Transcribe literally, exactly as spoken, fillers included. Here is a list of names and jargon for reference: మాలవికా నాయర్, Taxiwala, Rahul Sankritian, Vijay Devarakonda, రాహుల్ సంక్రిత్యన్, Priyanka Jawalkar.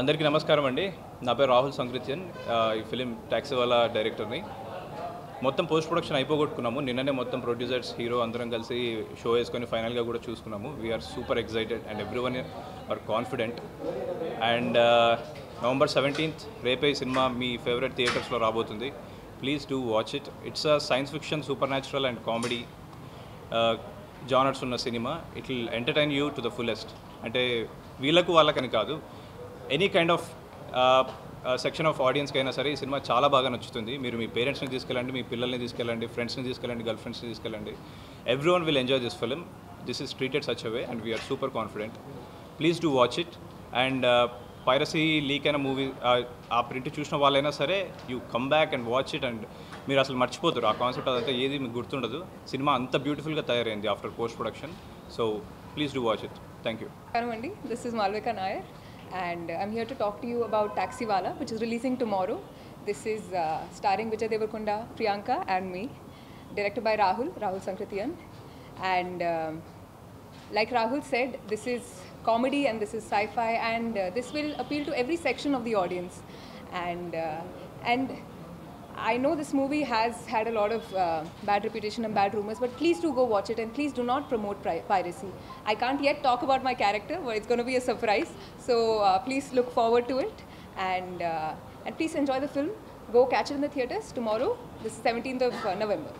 అందరికీ నమస్కారం అండి నా పేరు రాహుల్ సంక్రిత్యన్ ఈ ఫిలిం టాక్సీవాలా డైరెక్టర్ని మొత్తం పోస్ట్ ప్రొడక్షన్ అయిపోగొట్టుకున్నాము నిన్ననే మొత్తం ప్రొడ్యూసర్స్ హీరో అందరం కలిసి షో వేసుకొని ఫైనల్గా కూడా చూసుకున్నాము we're super excited and everyone are confident and November seventeenth రేపై సినిమా మీ ఫేవరెట్ థియేటర్స్లో రాబోతుంది please do watch it it's a science fiction super natural and comedy genres ఉన్న cinema it will entertain you to the fullest అంటే వీళ్ళకు వాళ్ళకని కాదు any kind of section of ఆడియన్స్కి అయినా సరే ఈ సినిమా చాలా బాగా నచ్చుతుంది మీరు మీ పేరెంట్స్ని తీసుకెళ్ళండి మీ పిల్లల్ని తీసుకెళ్ళండి ఫ్రెండ్స్ని తీసుకెళ్ళండి గర్ల్ ఫ్రెండ్స్ని తీసుకెళ్ళండి everyone will enjoy this film this is treated such a way and we're super confident please do watch it and piracy leak అయిన మూవీ ఆ ప్రింట్ చూసిన వాళ్ళైనా సరే you come back and watch it and మీరు అసలు మర్చిపోతారు ఆ concept అదంతా ఏది మీకు గుర్తుండదు సినిమా అంత బ్యూటిఫుల్గా తయారైంది after post production so please do watch it thank you అండి this is మాలవికా నాయర్ and I'm here to talk to you about Taxiwala, which is releasing tomorrow. This is uh, starring Vijay Devarakonda, Priyanka and me, directed by Rahul, Rahul Sankritian. And um, like Rahul said, this is comedy and this is sci-fi and uh, this will appeal to every section of the audience. And, uh, and I know this movie has had a lot of uh, bad reputation and bad rumors, but please do go watch it and please do not promote piracy. I can't yet talk about my character, but it's going to be a surprise. So uh, please look forward to it and, uh, and please enjoy the film. Go catch it in the theatres tomorrow, this is seventeenth of uh, November.